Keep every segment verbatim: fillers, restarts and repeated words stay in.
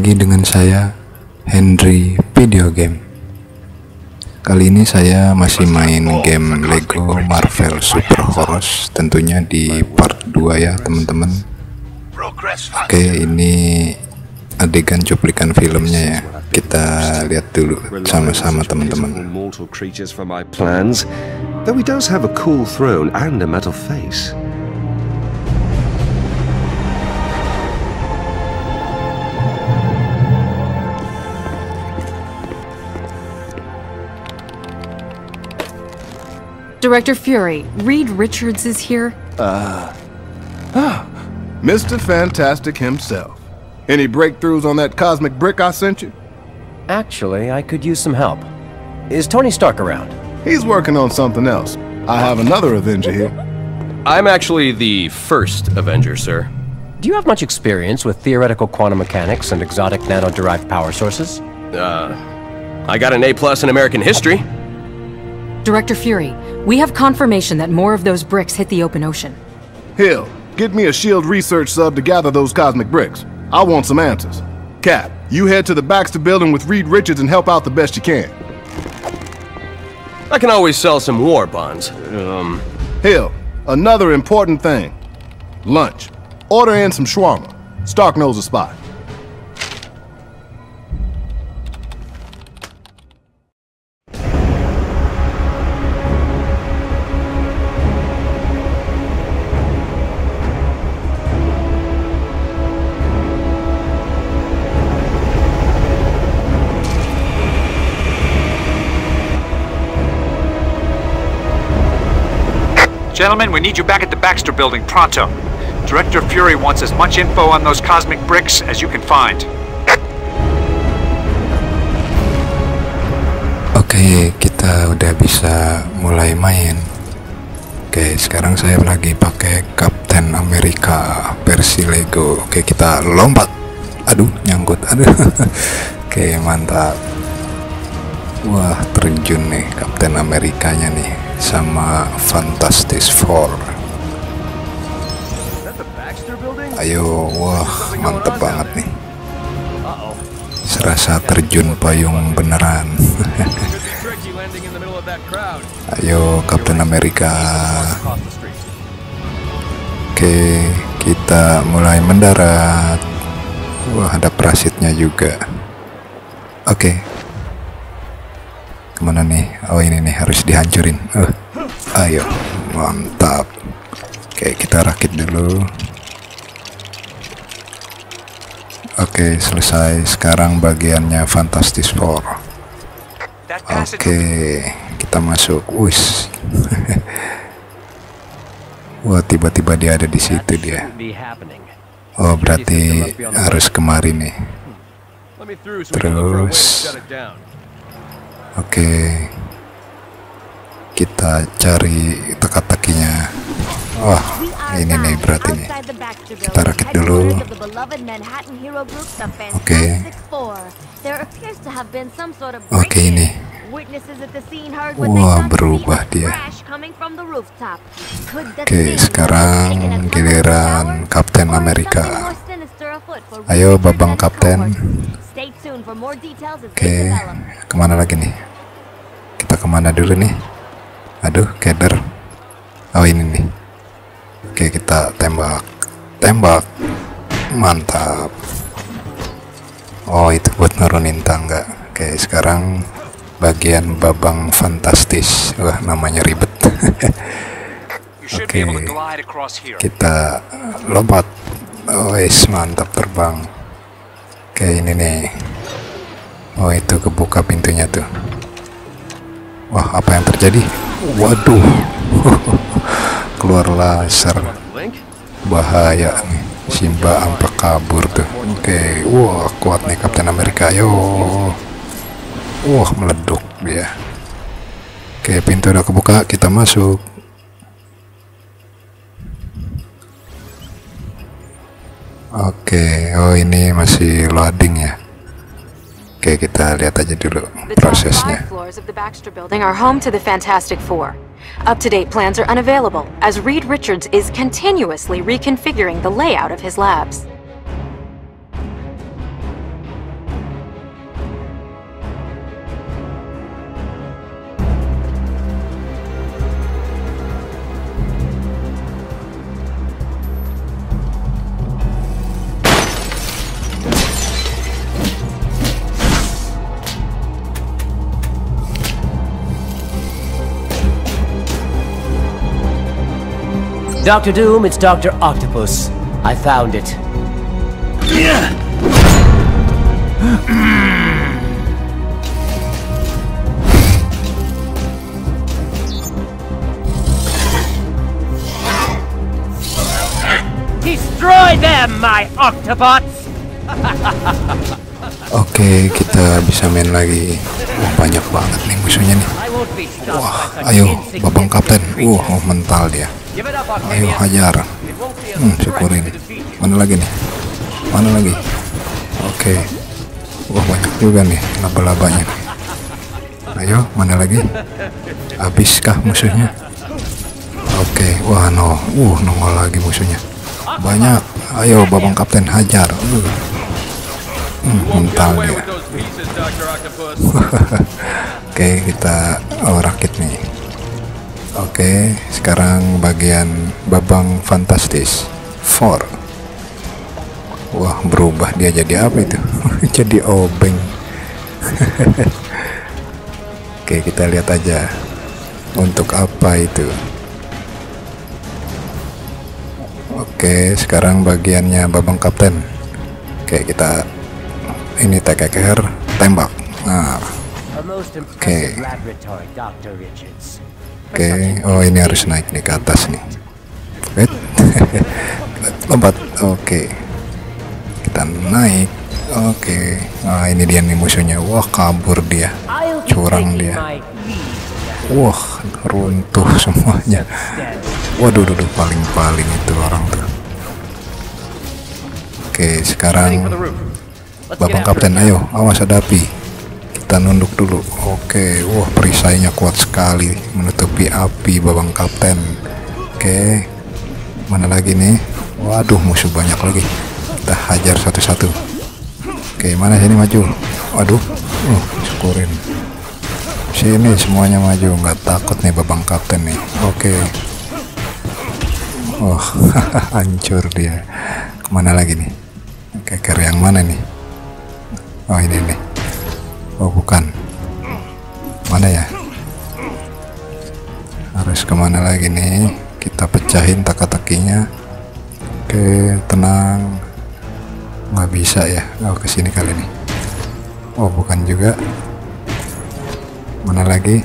lagi dengan saya, Henry Video Game. Kali ini saya masih main game Lego Marvel Super Heroes, tentunya di part dua ya teman-teman. Oke, ini adegan cuplikan filmnya ya, kita lihat dulu sama-sama teman-teman. Director Fury, Reed Richards is here. Uh, ah, Mister Fantastic himself. Any breakthroughs on that cosmic brick I sent you? Actually, I could use some help. Is Tony Stark around? He's working on something else. I have another Avenger here. I'm actually the first Avenger, sir. Do you have much experience with theoretical quantum mechanics and exotic nano-derived power sources? Uh, I got an A plus in American history. Director Fury, we have confirmation that more of those bricks hit the open ocean. Hill, get me a S H I E L D research sub to gather those cosmic bricks. I want some answers. Cap, you head to the Baxter Building with Reed Richards and help out the best you can. I can always sell some war bonds. Um... Hill, another important thing. Lunch. Order in some shawarma. Stark knows a spot. Gentlemen, we need you back at the Baxter Building, pronto. Director Fury wants as much info on those cosmic bricks as you can find. Oke, kita udah bisa mulai main. Oke, sekarang saya lagi pakai Captain America versi Lego. Oke, kita lompat. Aduh, nyangkut. Aduh. Oke, mantap. Wah, terjun nih Captain Amerikanya nih sama Fantastic Four. Ayo, wah mantep banget nih. Serasa terjun payung beneran. Ayo Captain America. Oke, kita mulai mendarat. Wah, ada parasitnya juga. Oke. Mana nih? Oh, ini nih harus dihancurin. Uh, ayo, mantap. Oke, kita rakit dulu. Oke, selesai. Sekarang bagiannya Fantastic Four. Oke, kita masuk. Wis. Wah, tiba-tiba dia ada di situ dia. Oh, berarti harus kemari nih. Terus. Oke, okay. Kita cari teka-tekinya. Wah, ini nih berarti nih. Kita rakit dulu. Oke. Okay. Oke, okay, ini. Wah, berubah dia. Oke, okay, sekarang giliran Captain America. Ayo, babang Kapten. Oke, okay. Kemana lagi nih? Kita kemana dulu nih? Aduh, keder. Oh, ini nih. Oke, okay, kita tembak. Tembak. Mantap. Oh, itu buat nurunin tangga. Oke, okay, sekarang bagian babang fantastis. Wah, namanya ribet. Oke, okay. Kita lompat. Oh, is, mantap terbang. Oke, ini nih. Oh, itu kebuka pintunya tuh. Wah, apa yang terjadi? Waduh. Keluar laser. Bahaya nih. Simba amplek kabur tuh. Oke, wah kuat nih Captain America. Yo. Wah, meleduk dia. Oke, pintu udah kebuka, kita masuk. Oke, oh ini masih loading ya. Oke, kita lihat aja dulu prosesnya. Up-to-date plans are unavailable as Reed Richards is continuously reconfiguring the layout of his labs. Doctor Doom, it's Doctor Octopus. I found it. Destroy them, my Octobots! Oke, kita bisa main lagi. Wah, banyak banget nih musuhnya nih. Wah, ayo, Bapak Kapten. Wah, mental dia. Ayo hajar. Hmm, syukurin. Mana lagi nih? Mana lagi? Oke. Wah, banyak juga nih laba-labanya. Ayo, mana lagi? Habiskah musuhnya? Oke, wah no. Uh, nongol lagi musuhnya. Banyak. Ayo, Bapak Kapten hajar. Uh. Hmm, mental dia. Oke, kita oh, rakit nih. Oke, sekarang bagian Babang Fantastic Four. Wah, berubah dia jadi apa itu? Jadi obeng. Oke, kita lihat aja untuk apa itu. Oke, sekarang bagiannya Babang Kapten. Oke, kita ini T K R tembak. Nah. Oke. Oke, okay. Oh ini harus naik nih ke atas nih. Wait. Lompat. Oke, okay. Kita naik. Oke, okay. Nah ini dia nih musuhnya. Wah, kabur dia, curang dia. Wah, runtuh semuanya. Waduh, duduk paling-paling itu orang tuh. Oke, okay, sekarang Bapak Kapten, ayo, awas ada api. Kita nunduk dulu. Oke, okay. Wah, perisainya kuat sekali menutupi api Babang Kapten. Oke, okay. Mana lagi nih? Waduh, musuh banyak lagi. Kita hajar satu-satu. Oke, okay, mana sini maju? Waduh, uh, syukurin. Sini semuanya maju, nggak takut nih Babang Kapten nih. Oke. Okay. Wah, hancur dia. Kemana lagi nih? Keker yang mana nih? Oh ini nih. Oh bukan, mana ya? Harus kemana lagi nih? Kita pecahin teka-tekinya. Oke, tenang, nggak bisa ya? Oh kesini kali ini. Oh bukan juga. Mana lagi?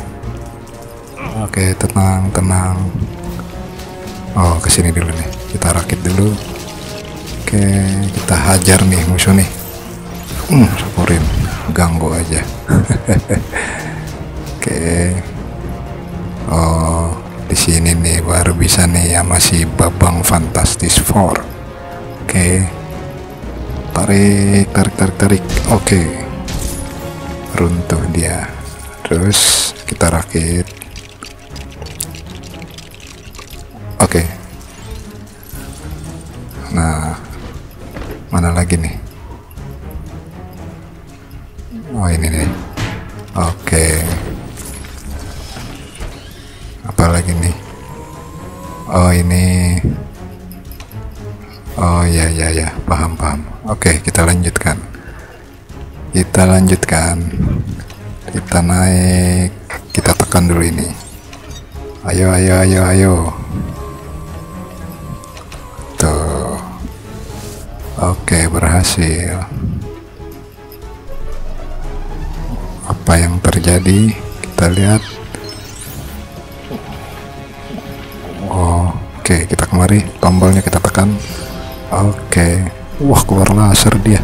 Oke, tenang, tenang. Oh kesini dulu nih. Kita rakit dulu. Oke, kita hajar nih musuh nih. Hmm, syukurin, ganggu aja. Oke, okay. Oh di sini nih baru bisa nih ya, masih Babang Fantastic Four. Oke, okay. Tarik, tarik, tarik, tarik. Oke, okay. Runtuh dia. Terus kita rakit. Oke, okay. Nah, mana lagi nih? Oh ini nih. Oke, okay. Apalagi nih? Oh ini. Oh ya ya ya, paham paham. Oke, okay, kita lanjutkan. Kita lanjutkan. Kita naik. Kita tekan dulu ini. Ayo ayo ayo ayo. Tuh. Oke, okay, berhasil. Apa yang terjadi? Kita lihat. Oh, oke, okay. Kita kemari, tombolnya kita tekan. Oke, okay. Wah, keluar laser dia.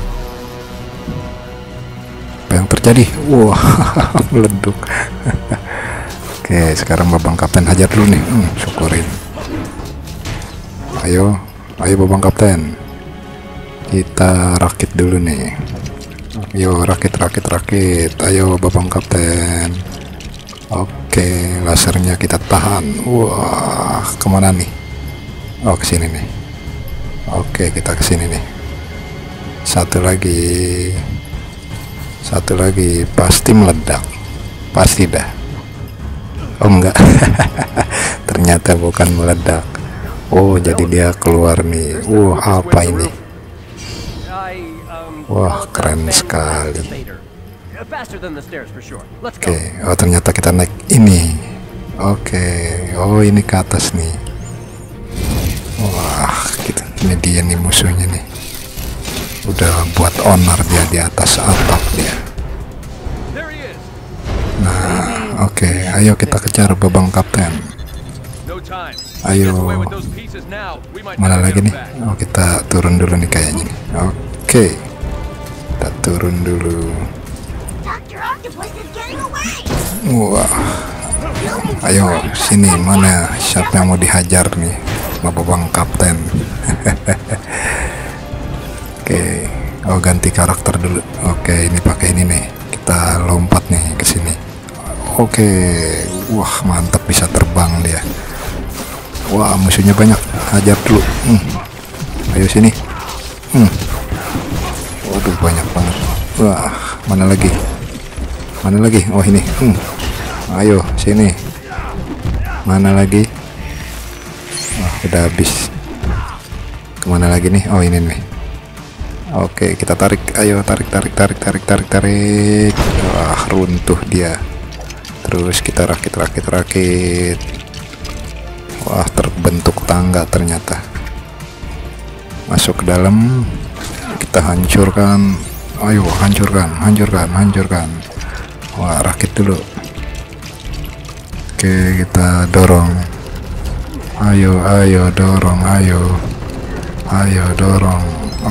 Apa yang terjadi? Wah, meleduk. Oke, okay, sekarang Babang Kapten hajar dulu nih. Hmm, syukurin. Ayo, ayo Babang Kapten. Kita rakit dulu nih. Yo, rakit, rakit, rakit. Ayo Babang Kapten. Oke, lasernya kita tahan. Wah, kemana nih? Oh, kesini nih. Oke, kita kesini nih. Satu lagi. Satu lagi. Pasti meledak. Pasti dah. Oh, enggak. Ternyata bukan meledak. Oh, jadi dia keluar nih. Wah, uh, apa ini? Wah, keren sekali. Oke, okay. Oh ternyata kita naik ini. Oke, okay. Oh ini ke atas nih. Ini dia nih musuhnya nih. Udah buat onar dia di atas atap dia. Nah, oke, okay. Ayo kita kejar Babang Kapten. Ayo. Mana lagi nih? Oh, kita turun dulu nih kayaknya. Oke. Okay. Kita turun dulu. Wah. Wow. Ayo sini, mana siapa yang mau dihajar nih? Babang Kapten. Oke, okay. Oh ganti karakter dulu. Oke, okay, ini pakai ini nih. Kita lompat nih ke sini. Oke, okay. Wah mantap bisa terbang dia. Wah musuhnya banyak, hajar dulu. Hmm. Ayo sini. Hmm. Waduh banyak banget. Wah mana lagi? Mana lagi? Oh ini. Hmm. Ayo sini. Mana lagi? Wah udah habis. Kemana lagi nih? Oh ini nih. Oke, kita tarik. Ayo tarik, tarik, tarik, tarik, tarik, tarik. Wah, runtuh dia. Terus kita rakit, rakit, rakit. Wah, terbentuk tangga ternyata. Masuk ke dalam. Kita hancurkan. Ayo, hancurkan, hancurkan, hancurkan. Wah, rakit dulu. Oke, kita dorong. Ayo, ayo, dorong, ayo. Ayo, dorong.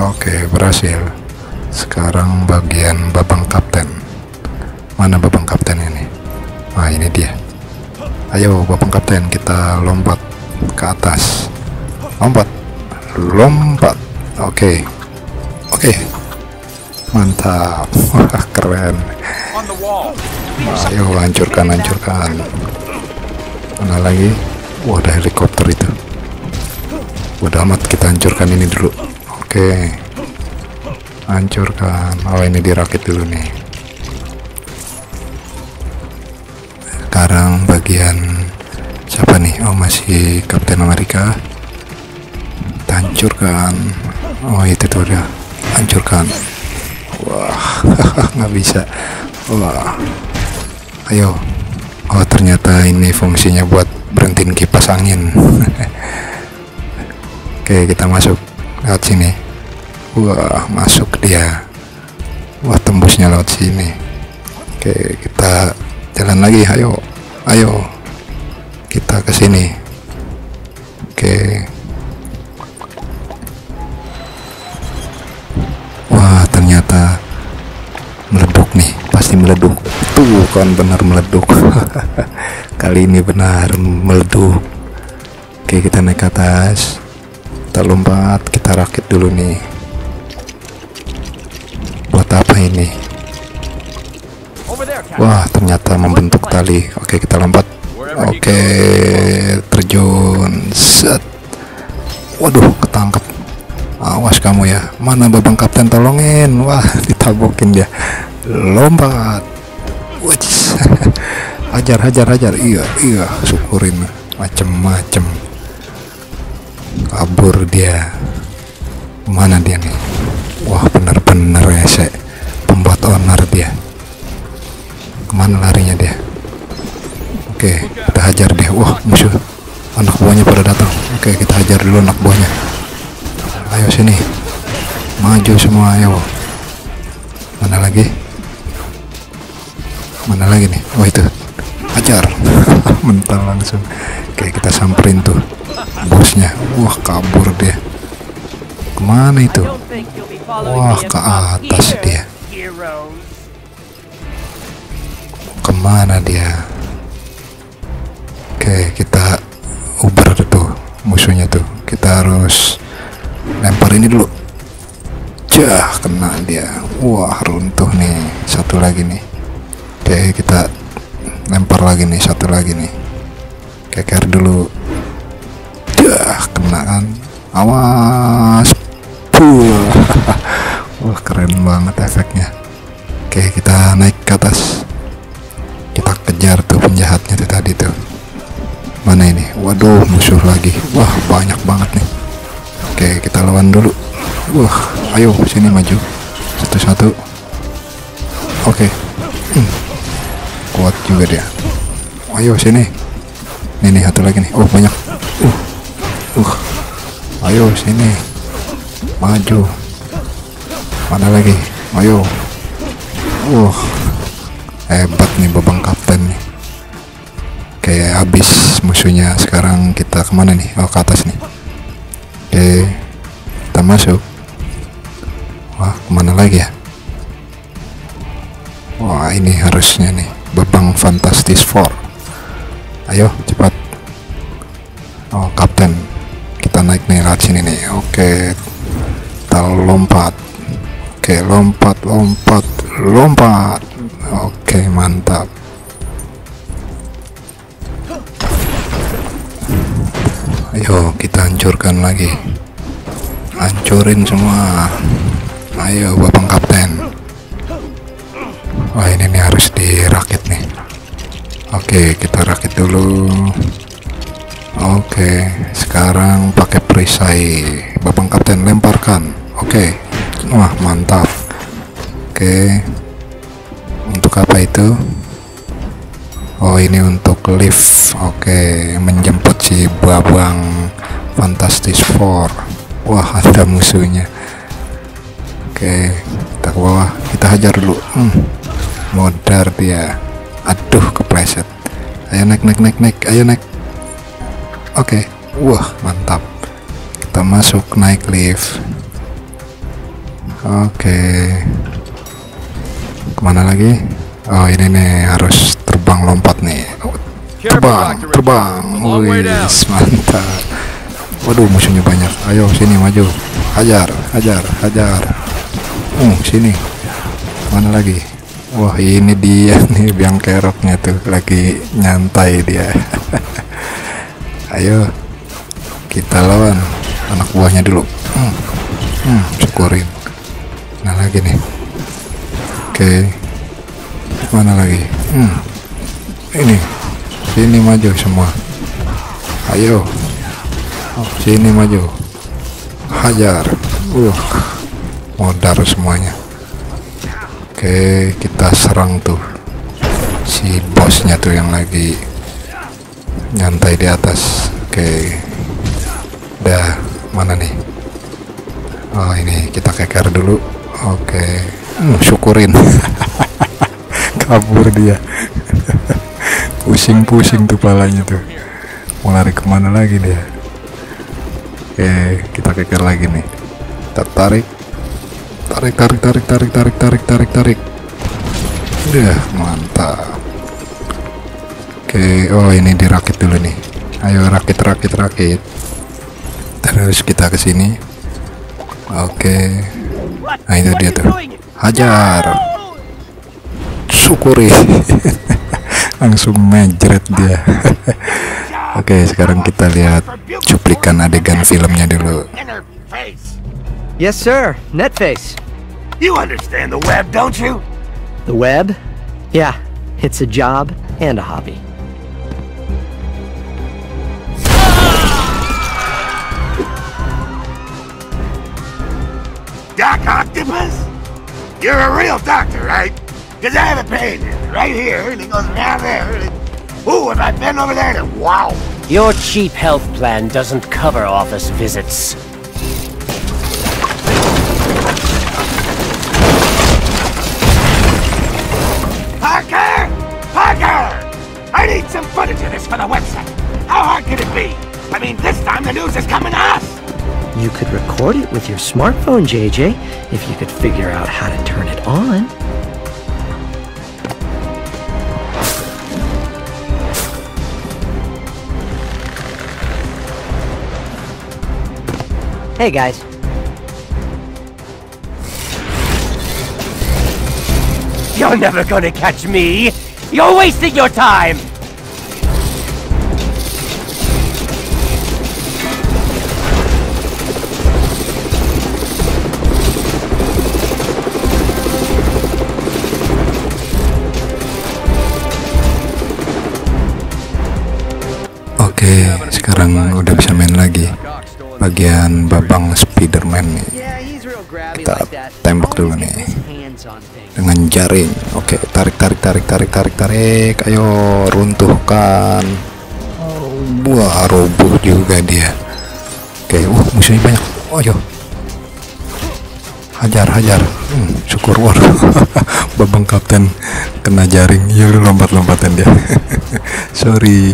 Oke, berhasil. Sekarang bagian Babang Kapten. Mana Babang Kapten ini? Nah, ini dia. Ayo Babang Kapten, kita lompat ke atas. Lompat. Lompat. Oke. Oke. Mantap. Wah, keren. Ayo hancurkan, hancurkan. Mana lagi? Wah, ada helikopter itu. Udah amat, kita hancurkan ini dulu. Oke, okay. Hancurkan. Oh ini dirakit dulu nih. Sekarang bagian siapa nih? Oh masih Captain America. Hancurkan. Oh itu tuh udah. Hancurkan. Wah nggak bisa. Wah. Ayo. Oh ternyata ini fungsinya buat berhentiin kipas angin. Oke, okay, kita masuk. Lewat sini. Wah masuk dia. Wah tembusnya lewat sini. Oke kita jalan lagi. Ayo ayo kita ke sini. Oke. Wah ternyata meleduk nih. Pasti meleduk. Tuh kan benar meleduk. Kali ini benar meleduk. Oke kita naik ke atas. Kita lompat, kita rakit dulu nih. Buat apa ini? Wah ternyata membentuk tali. Oke kita lompat. Oke terjun. Set. Waduh ketangkep. Awas kamu ya. Mana Babang Kapten, tolongin. Wah ditabokin dia. Lompat. Hajar hajar hajar. Iya iya syukurin. Macem-macem. Kabur dia. Mana dia nih? Wah bener-bener rese. Pembuat onar dia. Kemana larinya dia? Oke kita hajar dia. Wah musuh anak buahnya pada datang. Oke kita hajar dulu anak buahnya. Ayo sini. Maju semua ayo. Mana lagi? Mana lagi nih? Wah itu. Hajar. Mental langsung. Oke kita samperin tuh bosnya. Wah kabur dia. Kemana itu? Wah ke atas dia. Kemana dia? Oke kita uber tuh musuhnya tuh. Kita harus lempar ini dulu. Jah kena dia. Wah runtuh nih. Satu lagi nih. Oke kita lempar lagi nih. Satu lagi nih. Keker dulu. Dah kena kan. Awas. Puh. Wah keren banget efeknya. Oke kita naik ke atas. Kita kejar tuh penjahatnya tuh tadi tuh. Mana ini? Waduh musuh lagi. Wah banyak banget nih. Oke kita lawan dulu. Wah ayo sini maju. Satu-satu. Oke. Hmm. Kuat juga dia. Ayo sini. Ini nih satu lagi nih. Oh banyak. Uh, uh, ayo sini. maju, mana lagi, ayo. Uh hebat nih babang kapten nih, kayak habis musuhnya. Sekarang kita kemana nih? Oh, ke atas nih. Oke, kita masuk. Wah, kemana lagi ya? Wah, ini harusnya nih babang Fantastic Four. Ayo cepat. Oh, kapten, kita naik nih lewat sini nih. Oke, kita lompat. Oke, lompat, lompat, lompat. Oke, mantap. Ayo kita hancurkan lagi, hancurin semua. Ayo babang kapten. Wah, ini nih harus dirakit nih. Oke, kita rakit dulu. Oke, sekarang pakai perisai. Babang kapten lemparkan. Oke, wah mantap. Oke, untuk apa itu? Oh, ini untuk lift. Oke, menjemput si babang Fantastic Four. Wah, ada musuhnya. Oke, kita ke bawah, kita hajar dulu. Hmm, modar dia. Aduh, kepleset. Ayo naik, naik, naik, naik. Ayo naik. Oke, wah mantap. Kita masuk, naik lift. Oke, kemana lagi? Oh, ini nih harus terbang, lompat nih. Terbang, terbang. Wih, mantap. Waduh, musuhnya banyak. Ayo sini, maju. Hajar, hajar, hajar. Uh, sini. Mana lagi? Wah, ini dia nih biang keroknya tuh, lagi nyantai dia. Ayo kita lawan anak buahnya dulu. Hmm, hmm, syukurin. Nah lagi nih. Oke, mana lagi? Hmm, ini, sini maju semua. Ayo, oh, sini maju, hajar. Uh, modar semuanya. Oke, kita serang tuh si bosnya tuh yang lagi nyantai di atas. Oke, dah mana nih? Oh, ini kita keker dulu. Oke, hmm, syukurin. Kabur dia. Pusing-pusing tuh palanya tuh, mau lari kemana lagi dia. Oke, kita keker lagi nih. Kita tarik, tarik, tarik, tarik, tarik, tarik, tarik, tarik, tarik. Udah mantap. Oke, oh ini dirakit dulu nih. Ayo rakit, rakit, rakit. Terus kita ke sini. Oke, nah itu dia tuh, hajar. Syukuri. Langsung menjret dia. Oke, sekarang kita lihat cuplikan adegan filmnya dulu. Yes sir, Netface. You understand the web, don't you? The web? Yeah, it's a job and a hobby. Doc Octopus? You're a real doctor, right? Because I have a pain right here, and it goes down there. Ooh, if I bend over there, then wow! Your cheap health plan doesn't cover office visits. Parker! Parker! I need some footage of this for the website. How hard could it be? I mean, this time the news is coming to us! You could record it with your smartphone, J J, if you could figure out how to turn it on. Hey guys. You're never gonna catch me. You're wasting your time. Oke, sekarang udah bisa main lagi. Bagian babang Spider-Man nih, kita tembak dulu nih dengan jaring. Oke, tarik, tarik, tarik, tarik, tarik, tarik. Ayo runtuhkan. Wah, roboh juga dia. Oke, uh, musuhnya banyak. Ayo, hajar hajar. Hmm, syukur war. Babang kapten kena jaring, yuk lompat-lompatan dia. Sorry,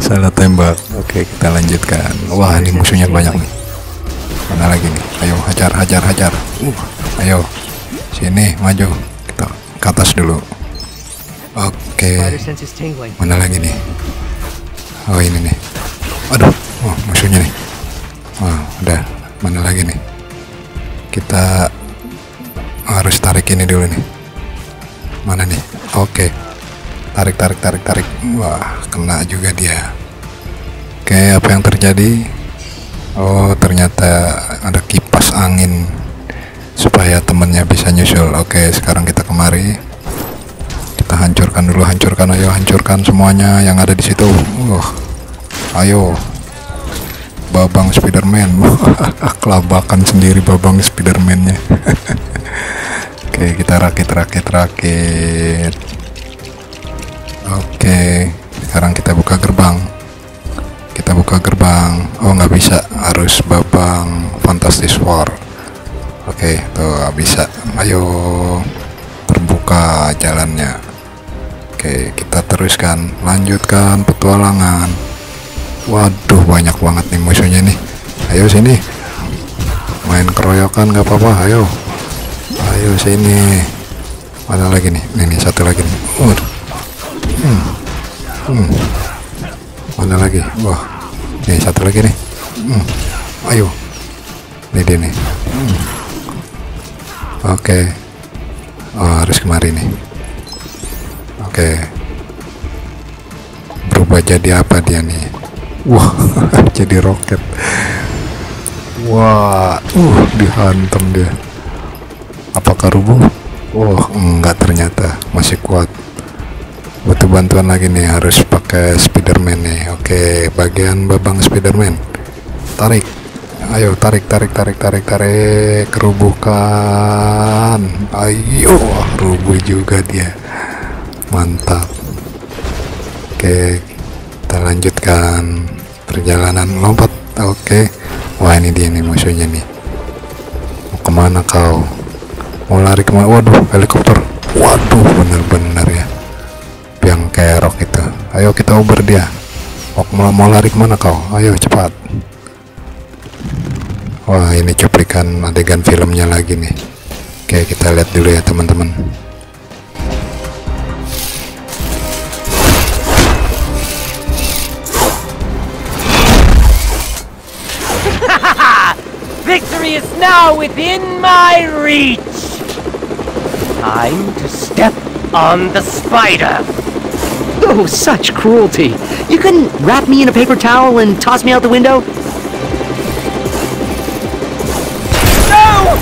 salah tembak. Oke, kita lanjutkan. Wah, ini musuhnya banyak nih. Mana lagi nih? Ayo hajar hajar hajar. Uh, ayo sini, maju kita ke atas dulu. Oke, mana lagi nih? Oh, ini nih. Aduh, oh, musuhnya nih. Wah, udah. Mana lagi nih? Kita harus tarik ini dulu nih. Mana nih? Oke, tarik tarik tarik tarik. Wah, kena juga dia. Oke, apa yang terjadi? Oh, ternyata ada kipas angin supaya temennya bisa nyusul. Oke, sekarang kita kemari. Kita hancurkan dulu, hancurkan, ayo hancurkan semuanya yang ada di situ. Uh, ayo. Babang Spider-Man. Kelabakan sendiri babang Spider-Man-nya. Oke, kita rakit rakit rakit. Oke, sekarang kita buka gerbang. Kita buka gerbang oh, nggak bisa, harus babang Fantastic Four. Oke, tuh bisa. Ayo, terbuka jalannya. Oke, kita teruskan, lanjutkan petualangan. Waduh, banyak banget nih musuhnya nih. Ayo sini, main keroyokan nggak apa-apa. Ayo, ayo sini. Mana lagi nih? Ini satu lagi nih. Hmm. Hmm. Mana lagi? Wah, ini satu lagi nih. Hmm. Ayo, ini dia nih. Hmm. Oke, oh, harus kemari nih. Oke, berubah jadi apa dia nih? Wah, wow, jadi roket. Wah, wow, uh, dihantam dia. Apakah rubuh? Oh, enggak, ternyata masih kuat. Butuh bantuan lagi nih, harus pakai Spider-Man nih. Oke, bagian babang Spider-Man. Tarik. Ayo, tarik, tarik, tarik, tarik, tarik. Kerubuhkan. Ayo, rubuh juga dia. Mantap. Oke, kita lanjutkan perjalanan, lompat. Oke, wah, ini dia nih musuhnya nih. Mau kemana kau? Mau lari kemana? Waduh, helikopter. Waduh, bener-bener ya, yang kayak rock itu. Ayo kita uber dia. Mau, mau lari kemana kau? Ayo cepat. Wah, ini cuplikan adegan filmnya lagi nih. Oke, kita lihat dulu ya teman-teman. Victory is now within my reach. Time to step on the spider. Oh, such cruelty. You couldn't wrap me in a paper towel and toss me out the window? No!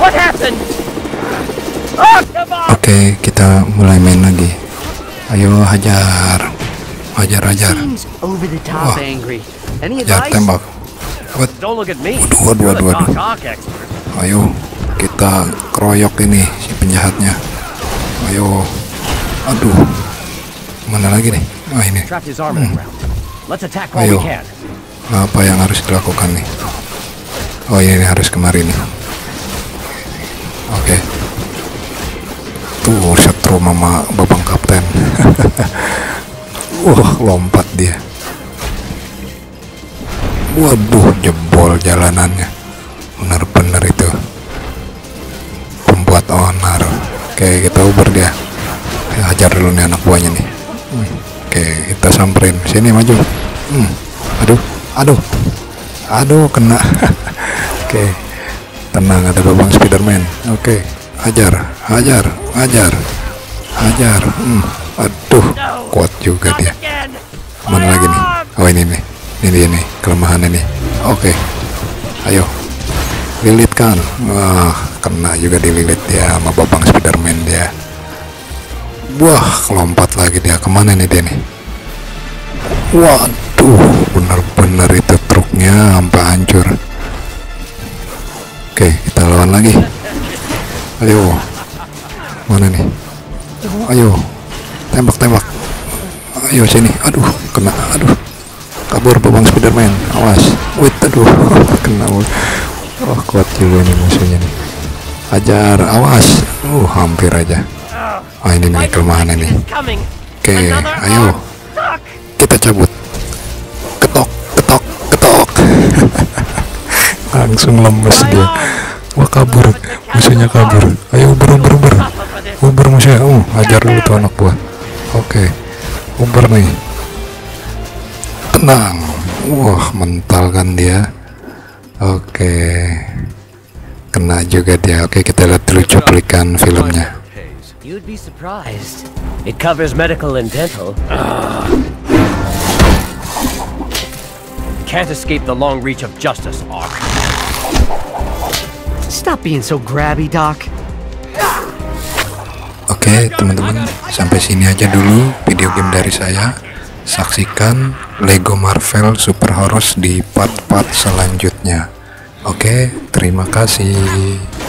What happened? Octobots! Oke, kita mulai main lagi. Ayo hajar. Hajar, hajar. Wah, hajar, tembak. Waduh, waduh, waduh, waduh. Ayo, kita keroyok ini si penjahatnya. Ayo, aduh, mana lagi nih? Ah, ini. Hmm. Ayo, apa yang harus dilakukan nih? Oh, ini harus kemari nih. Oke, tuh setru mama babang kapten. Wah, uh, lompat dia. Waduh, jebol jalanannya. Bener-bener itu pembuat onar. Oke, kita uber dia. Hajar dulu nih anak buahnya nih. Oke, kita samperin. Sini, maju. Hmm. Aduh, aduh, aduh, kena. Oke, tenang, ada babang Spider-Man. Oke, hajar, hajar, hajar, hajar. Hmm. Aduh, kuat juga dia. Mana lagi nih? Oh, ini nih. Ini dia nih, kelemahannya nih. Oke, ayo lilitkan. Wah, kena juga dililit dia sama babang Spider-Man dia. Wah, lompat lagi dia. Kemana nih dia nih? Waduh, bener-bener itu truknya sampai hancur. Oke, kita lawan lagi. Ayo, mana nih? Ayo, tembak-tembak. Ayo sini. Aduh, kena. Aduh, kabur babang Spider-Man, awas. Wih, aduh, kena. Wah, kuat juga nih musuhnya nih. Hajar, awas. Uh, hampir aja. Wah, oh, ini nih kelemahan ini. Oke, ayo kita cabut. Ketok, ketok, ketok. Langsung lemes dia. Wah, kabur, musuhnya kabur. Ayo uber, uber, uber. Uber musuhnya. Uh, hajar dulu tuh anak buah. Oke, uber nih. Tenang. Wah, mental kan dia. Oke, kena juga dia. Oke, kita lihat dulu cuplikan filmnya. You'd be surprised. It covers medical and dental. Uh. Can't escape the long reach of justice, Ark. Stop being so grabby, Doc. Oke, teman-teman, sampai sini aja dulu video game dari saya. Saksikan Lego Marvel Super Heroes di part-part selanjutnya. Oke, terima kasih.